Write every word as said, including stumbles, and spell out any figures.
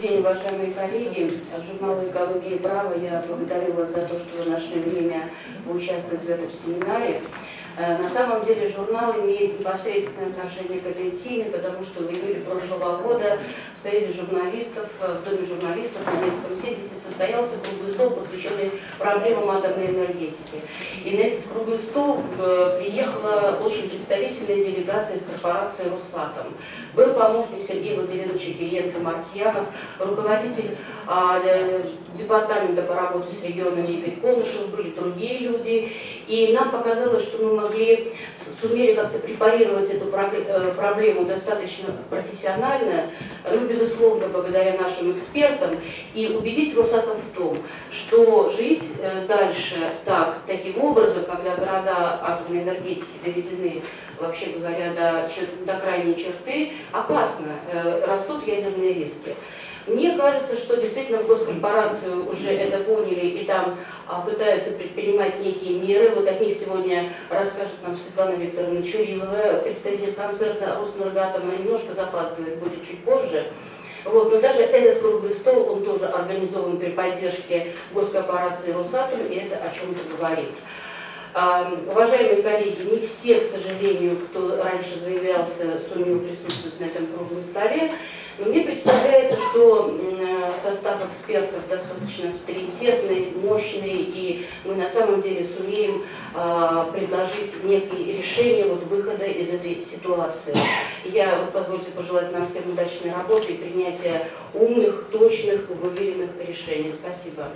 день, уважаемые коллеги. От журнала «Экология и право» я благодарю вас за то, что вы нашли время поучаствовать в этом семинаре. На самом деле журнал имеет непосредственное отношение к этой теме, потому что в июле прошлого года в Союзе журналистов, в Доме журналистов на Минском Седисе состоялся круглый стол, посвященный проблемам атомной энергетики. И на этот круглый стол приехала очень представительная делегация из корпорации «Росатом». Был помощник Сергея Владимировича Кириенко Мартьянов, руководитель департамента по работе с регионами Игорь Полышев, были другие люди. И нам показалось, что мы могли, сумели как-то препарировать эту проблему достаточно профессионально, ну, безусловно, благодаря нашим экспертам, и убедить Росатом в том, что жить дальше так, таким образом, когда города атомной энергетики доведены, вообще говоря, до, до крайней черты, опасно, растут ядерные риски. Мне кажется, что действительно в госкорпорацию уже это поняли и там а, пытаются предпринимать некие меры. Вот о них сегодня расскажет нам Светлана Викторовна Чурилова, представитель концерна «Роснергатома», немножко запаздывает, будет чуть позже. Вот, но даже этот круглый стол, он тоже организован при поддержке госкорпорации «Росатом», и это о чем-то говорит. Уважаемые коллеги, не все, к сожалению, кто раньше заявлялся, сумел присутствовать на этом круглом столе, но мне представляется, что состав экспертов достаточно авторитетный, мощный, и мы на самом деле сумеем предложить некие решения вот выхода из этой ситуации. Я, вот, позвольте пожелать нам всем удачной работы и принятия умных, точных, уверенных решений. Спасибо.